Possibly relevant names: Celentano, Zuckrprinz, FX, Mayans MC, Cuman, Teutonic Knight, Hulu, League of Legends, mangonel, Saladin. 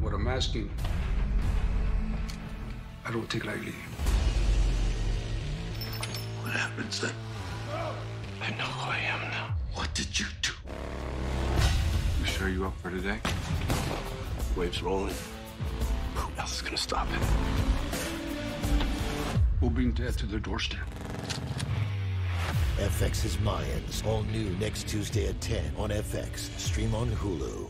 What I'm asking, I don't take lightly. What happened, son? I know who I am now. What did you do? You sure you up for today? The wave's rolling. Who else is gonna stop it? We'll bring death to their doorstep. FX's Mayans, all new next Tuesday at 10 on FX. Stream on Hulu.